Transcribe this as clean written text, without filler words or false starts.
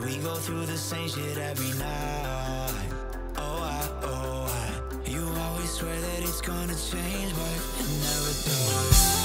night. We go through the same shit every night. Oh, oh, I. You always swear that it's gonna change, but it never does.